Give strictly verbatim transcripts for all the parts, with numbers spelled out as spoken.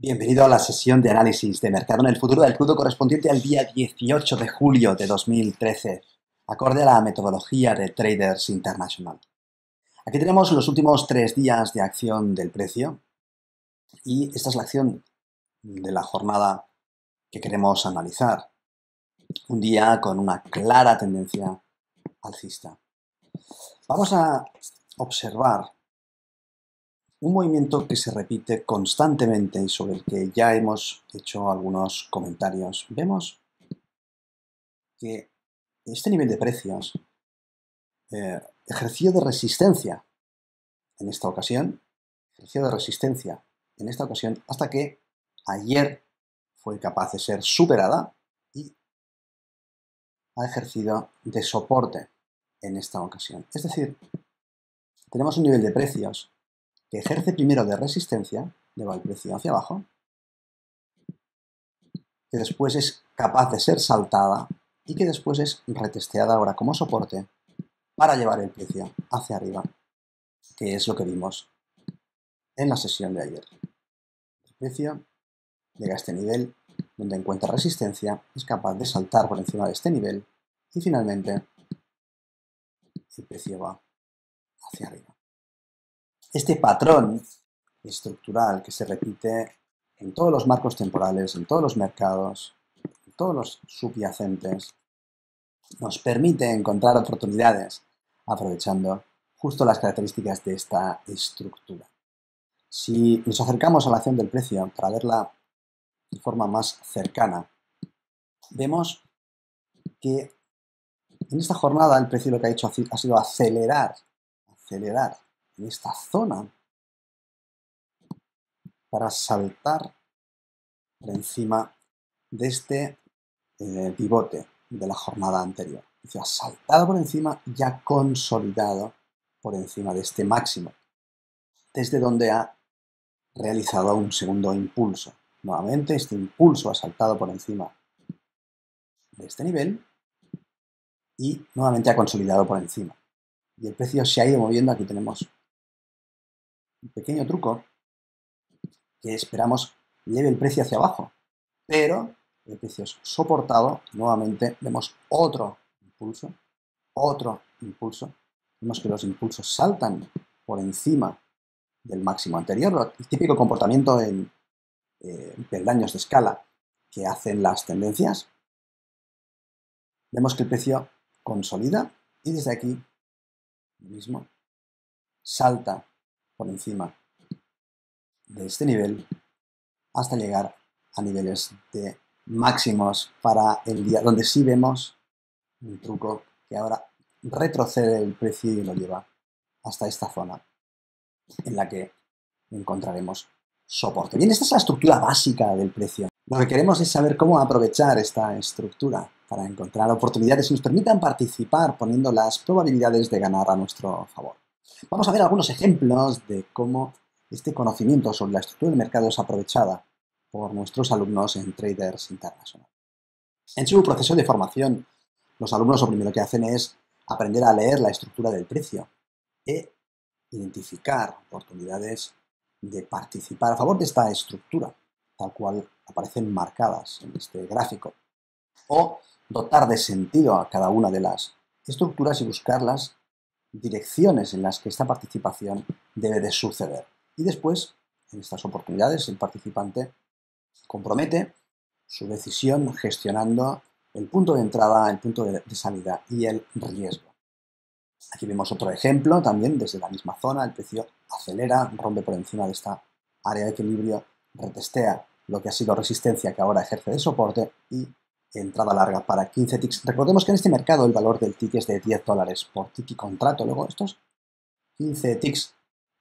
Bienvenido a la sesión de análisis de mercado en el futuro del crudo correspondiente al día dieciocho de julio de dos mil trece, acorde a la metodología de Traders International. Aquí tenemos los últimos tres días de acción del precio y esta es la acción de la jornada que queremos analizar. Un día con una clara tendencia alcista. Vamos a observar un movimiento que se repite constantemente y sobre el que ya hemos hecho algunos comentarios. Vemos que este nivel de precios eh, ejerció de resistencia en esta ocasión, ejerció de resistencia en esta ocasión hasta que ayer fue capaz de ser superada y ha ejercido de soporte en esta ocasión. Es decir, tenemos un nivel de precios que ejerce primero de resistencia, lleva el precio hacia abajo, que después es capaz de ser saltada y que después es retesteada ahora como soporte para llevar el precio hacia arriba, que es lo que vimos en la sesión de ayer. El precio llega a este nivel donde encuentra resistencia, es capaz de saltar por encima de este nivel y finalmente el precio va hacia arriba. Este patrón estructural que se repite en todos los marcos temporales, en todos los mercados, en todos los subyacentes, nos permite encontrar oportunidades aprovechando justo las características de esta estructura. Si nos acercamos a la acción del precio para verla de forma más cercana, vemos que en esta jornada el precio lo que ha hecho ha sido acelerar, acelerar. en esta zona para saltar por encima de este eh, pivote de la jornada anterior. Es decir, ha saltado por encima y ha consolidado por encima de este máximo, desde donde ha realizado un segundo impulso. Nuevamente este impulso ha saltado por encima de este nivel y nuevamente ha consolidado por encima. Y el precio se ha ido moviendo. Aquí tenemos un pequeño truco que esperamos lleve el precio hacia abajo, pero el precio es soportado. Nuevamente vemos otro impulso, otro impulso. Vemos que los impulsos saltan por encima del máximo anterior, el típico comportamiento en eh, peldaños de escala que hacen las tendencias. Vemos que el precio consolida y desde aquí mismo salta por encima de este nivel hasta llegar a niveles de máximos para el día, donde sí vemos un truco que ahora retrocede el precio y lo lleva hasta esta zona en la que encontraremos soporte. Bien, esta es la estructura básica del precio. Lo que queremos es saber cómo aprovechar esta estructura para encontrar oportunidades que nos permitan participar poniendo las probabilidades de ganar a nuestro favor. Vamos a ver algunos ejemplos de cómo este conocimiento sobre la estructura del mercado es aprovechada por nuestros alumnos en Traders International. En su proceso de formación, los alumnos lo primero que hacen es aprender a leer la estructura del precio e identificar oportunidades de participar a favor de esta estructura, tal cual aparecen marcadas en este gráfico, o dotar de sentido a cada una de las estructuras y buscar las direcciones en las que esta participación debe de suceder. Y después, en estas oportunidades, el participante compromete su decisión gestionando el punto de entrada, el punto de salida y el riesgo. Aquí vemos otro ejemplo, también desde la misma zona, el precio acelera, rompe por encima de esta área de equilibrio, retestea lo que ha sido resistencia que ahora ejerce de soporte y entrada larga para quince ticks. Recordemos que en este mercado el valor del tick es de diez dólares por tick y contrato. Luego estos quince ticks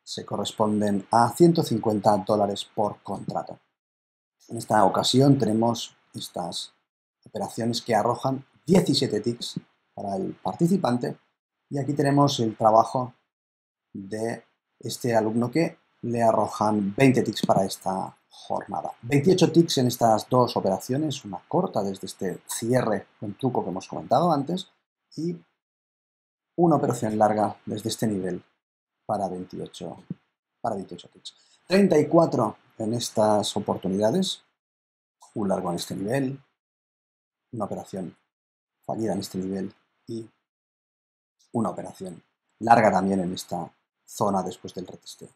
se corresponden a ciento cincuenta dólares por contrato. En esta ocasión tenemos estas operaciones que arrojan diecisiete ticks para el participante y aquí tenemos el trabajo de este alumno que le arrojan veinte ticks para esta jornada. veintiocho ticks en estas dos operaciones, una corta desde este cierre con truco que hemos comentado antes y una operación larga desde este nivel para 28, para dieciocho ticks. treinta y cuatro en estas oportunidades, un largo en este nivel, una operación fallida en este nivel y una operación larga también en esta zona después del retesteo.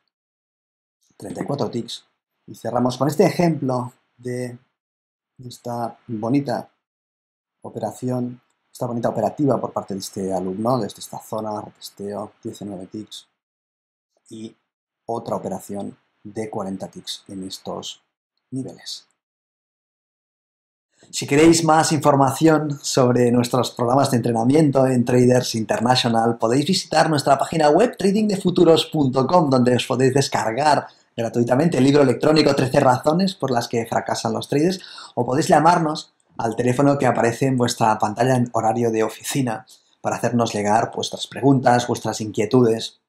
treinta y cuatro ticks y cerramos con este ejemplo de esta bonita operación, esta bonita operativa por parte de este alumno, desde esta zona, retesteo, diecinueve ticks y otra operación de cuarenta ticks en estos niveles. Si queréis más información sobre nuestros programas de entrenamiento en Traders International, podéis visitar nuestra página web trading de futuros punto com, donde os podéis descargar gratuitamente el libro electrónico trece razones por las que fracasan los traders, o podéis llamarnos al teléfono que aparece en vuestra pantalla en horario de oficina para hacernos llegar vuestras preguntas, vuestras inquietudes,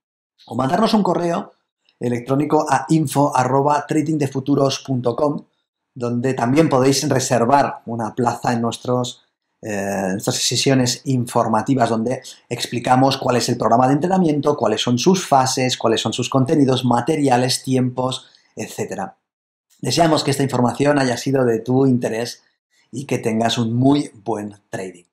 o mandarnos un correo electrónico a info arroba trading de futuros punto com, donde también podéis reservar una plaza en nuestros, eh, nuestras sesiones informativas, donde explicamos cuál es el programa de entrenamiento, cuáles son sus fases, cuáles son sus contenidos, materiales, tiempos, etcétera. Deseamos que esta información haya sido de tu interés y que tengas un muy buen trading.